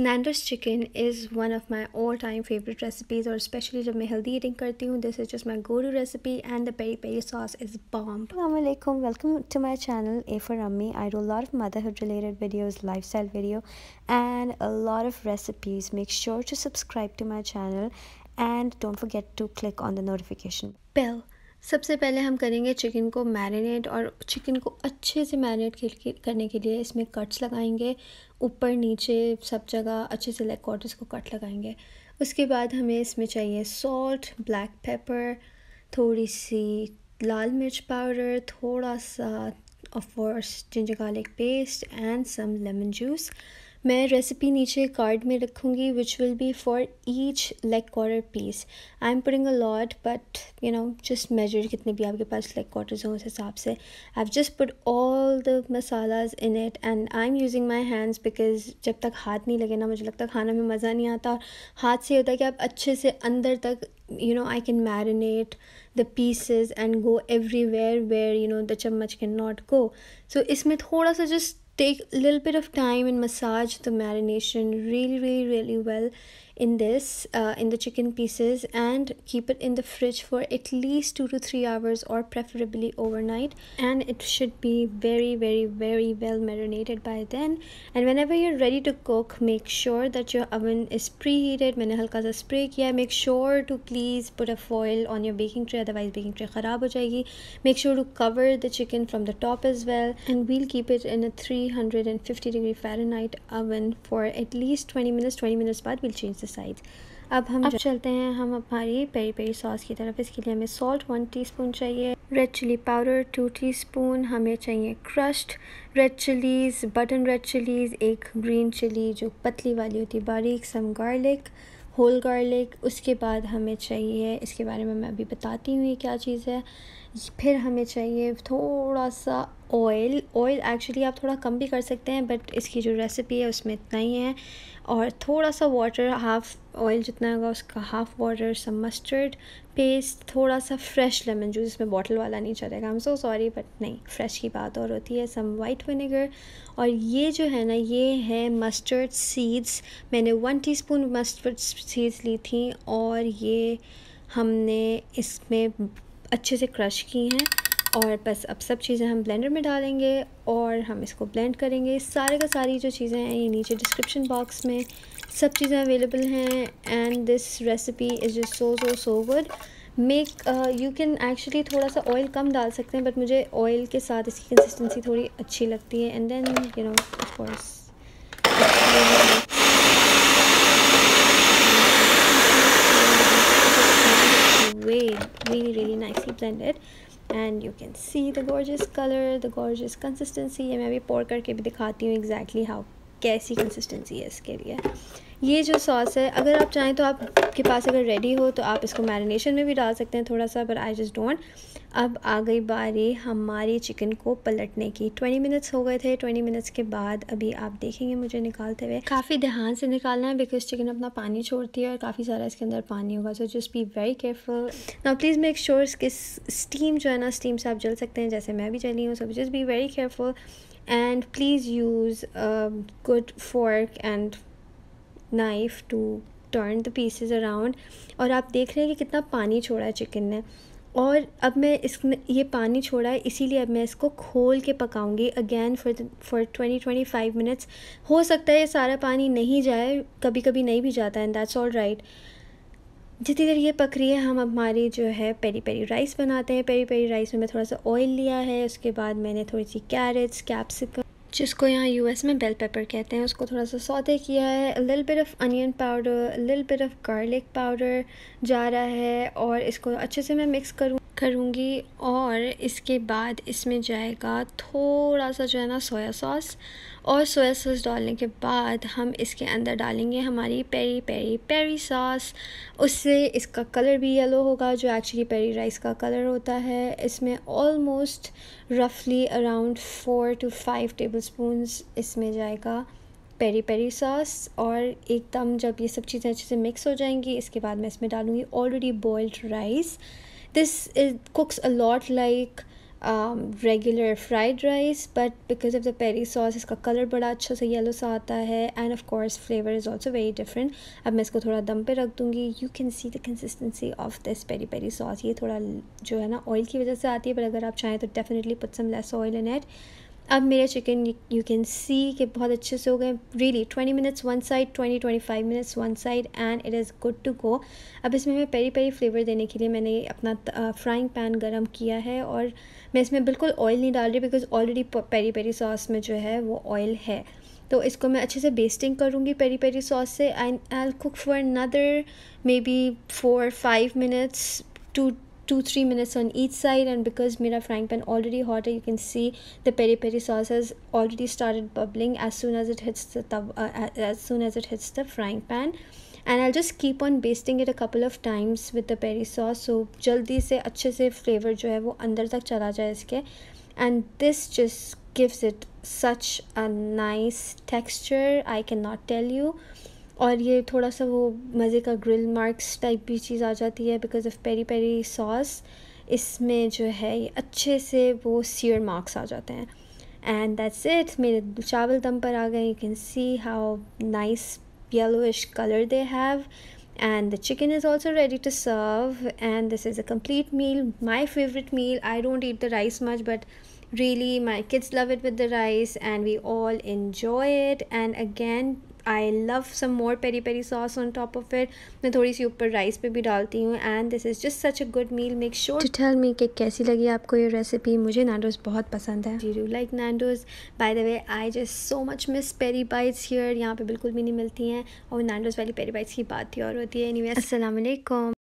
Nando's chicken is one of my all-time favorite recipes, or especially when I do healthy eating. This is just my go-to recipe, and the peri peri sauce is bomb. Assalamu alaikum. Welcome to my channel A for Ammi. I do a lot of motherhood-related videos, lifestyle video, and a lot of recipes. Make sure to subscribe to my channel, and don't forget to click on the notification bell. सबसे पहले हम करेंगे chicken को marinate, और chicken को अच्छे से marinate करने के लिए इसमें कट्स लगाएंगे, ऊपर नीचे सब जगह अच्छे से लाइक क्वार्टर्स को कट लगाएंगे। उसके बाद हमें इसमें चाहिए सॉल्ट, ब्लैक पेपर, थोड़ी सी लाल मिर्च पाउडर, थोड़ा सा of course ginger garlic paste and some lemon juice. मैं रेसिपी नीचे कार्ड में रखूँगी which will be for each leg quarter piece. I'm putting a lot but you know just measure कितने भी आपके पास leg quarters हों उस हिसाब से। I've just put all the masalas in it and I'm using my hands because जब तक हाथ नहीं लगे ना मुझे लगता खाना में मज़ा नहीं आता, और हाथ से होता है कि आप अच्छे से अंदर तक you know I can marinate the pieces and go everywhere where you know the चम्मच can not go. So इसमें थोड़ा सा just take a little bit of time and massage the marination really well in this in the chicken pieces, and keep it in the fridge for at least 2 to 3 hours or preferably overnight, and it should be very well marinated by then. And whenever you're ready to cook, make sure that your oven is preheated. मैंने हल्का सा spray किया। Make sure to please put a foil on your baking tray, otherwise baking tray खराब हो जाएगी. Make sure to cover the chicken from the top as well, and we'll keep it in a 350 degree Fahrenheit oven for at least 20 minutes. 20 minutes बाद we'll change the sides. अब चलते हैं हम हमारी peri peri sauce की तरफ। इसके लिए हमें सॉल्ट 1 टीस्पून चाहिए, रेड चिली पाउडर 2 टीस्पून, हमें चाहिए crushed red chillies, button red chillies, एक ग्रीन चिली जो पतली वाली होती है बारीक, सम गार्लिक, होल गार्लिक। उसके बाद हमें चाहिए, इसके बारे में मैं अभी बताती हूँ ये क्या चीज़ है। फिर हमें चाहिए थोड़ा सा ऑयल। ऑयल एक्चुअली आप थोड़ा कम भी कर सकते हैं बट इसकी जो रेसिपी है उसमें इतना ही है, और थोड़ा सा वाटर, हाफ़ ऑयल जितना होगा उसका half water, some mustard paste, थोड़ा सा फ्रेश लेमन जूस, इसमें बॉटल वाला नहीं चलेगा, I am so sorry but नहीं, फ्रेश की बात और होती है, सम वाइट विनेगर, और ये जो है ना ये है मस्टर्ड सीड्स। मैंने 1 टीस्पून मस्टर्ड सीड्स ली थी, और ये हमने इसमें अच्छे से क्रश की हैं, और बस अब सब चीज़ें हम ब्लेंडर में डालेंगे और हम इसको ब्लेंड करेंगे। सारे का सारी जो चीज़ें हैं ये नीचे डिस्क्रिप्शन बॉक्स में सब चीज़ें अवेलेबल हैं। And this recipe is just so good. Make you can actually थोड़ा सा ऑयल कम डाल सकते हैं बट मुझे ऑयल के साथ इसकी कंसिस्टेंसी थोड़ी अच्छी लगती है। And then you know of course really nicely blended, and you can see the gorgeous color, the gorgeous consistency. ये मैं अभी pour करके भी दिखाती हूँ exactly how कैसी consistency है इसके लिए। ये जो सॉस है अगर आप चाहें तो आपके पास अगर रेडी हो तो आप इसको मैरिनेशन में भी डाल सकते हैं थोड़ा सा, but I just don't। अब आ गई बारी हमारी चिकन को पलटने की। 20 मिनट्स हो गए थे। 20 मिनट्स के बाद अभी आप देखेंगे मुझे निकालते हुए। काफ़ी ध्यान से निकालना है बिकॉज चिकन अपना पानी छोड़ती है और काफ़ी सारा इसके अंदर पानी होगा, so just be very careful. Now please make sure इसके स्टीम जो है ना स्टीम से आप जल सकते हैं, जैसे मैं भी जली हूँ, so just be very careful. And please use good fork and knife to turn the pieces around. और आप देख रहे हैं कि कितना पानी छोड़ा है चिकन ने, और अब मैं इसमें ये पानी छोड़ा है इसीलिए अब मैं इसको खोल के पकाऊंगी अगेन फॉर 20-25 मिनट्स। हो सकता है ये सारा पानी नहीं जाए, कभी कभी नहीं भी जाता है, एंड दैट्स ऑल राइट। जितनी देर ये पक रही है हम हमारी जो है पेरी पेरी राइस बनाते हैं। पेरी पेरी राइस में मैं थोड़ा सा ऑयल लिया है, उसके बाद मैंने थोड़ी सी कैरेट्स, कैप्सिकम जिसको यहाँ US में बेल पेपर कहते हैं उसको थोड़ा सा सौते किया है, a little bit of onion powder, a little bit of garlic powder जा रहा है, और इसको अच्छे से मैं मिक्स करूँगी। और इसके बाद इसमें जाएगा थोड़ा सा जो है ना सोया सॉस, और सोया सॉस डालने के बाद हम इसके अंदर डालेंगे हमारी पेरी पेरी पेरी सॉस। उससे इसका कलर भी येलो होगा जो एक्चुअली पेरी राइस का कलर होता है। इसमें ऑलमोस्ट रफली अराउंड 4 to 5 tablespoons इसमें जाएगा पेरी पेरी सॉस। और एकदम जब ये सब चीज़ें अच्छे से मिक्स हो जाएंगी इसके बाद मैं इसमें डालूँगी already boiled rice. This cooks a lot like regular fried rice, but because of the peri sauce इसका color बड़ा अच्छा सा येलो सा आता है, and of course flavor is also very different. अब मैं इसको थोड़ा दम पे रख दूँगी. You can see the consistency of this peri peri sauce. ये थोड़ा जो है ना oil की वजह से आती है, पर अगर आप चाहें तो definitely put some less oil in it. अब मेरा चिकन you can see कि बहुत अच्छे से हो गए. Really 20 minutes one side, 20-25 minutes one side, and it is good to go. अब इसमें मैं पेरी पेरी फ्लेवर देने के लिए मैंने अपना फ्राइंग पैन गरम किया है, और मैं इसमें बिल्कुल ऑयल नहीं डाल रही because already peri peri sauce में जो है वो ऑयल है. तो इसको मैं अच्छे से बेस्टिंग करूँगी पेरी पेरी सॉस से, and I will cook for another maybe 4-5 minutes, 2-3 minutes on each side. And because mera frying pan already hot hai, you can see the peri peri sauce has already started bubbling as soon as it hits the frying pan, and I'll just keep on basting it a couple of times with the peri sauce so jaldi se acche se flavor jo hai wo andar tak chala jaye iske. And this just gives it such a nice texture, I cannot tell you. और ये थोड़ा सा वो मज़े का grill marks type भी चीज़ आ जाती है because of peri peri sauce. इसमें जो है ये अच्छे से वो सीयर मार्क्स आ जाते हैं. And that's it. मेरे चावल दम पर आ गए. You can see how nice yellowish colour they have, and the chicken is also ready to serve. And this is a complete meal, my favorite meal. I don't eat the rice much, but really my kids love it with the rice and we all enjoy it. And again, I love some more peri peri sauce on top of it. मैं थोड़ी सी ऊपर rice पे भी डालती हूँ. And this is just such a good meal. Make sure to tell me कि कैसी लगी आपको ये रेसिपी. मुझे Nando's बहुत पसंद है. Do you like Nando's? By the way, I just so much miss peri bites here. यहाँ पे बिल्कुल भी नहीं मिलती हैं, और Nando's वाली peri bites की बात ही और होती है. Anyway, Assalamualaikum.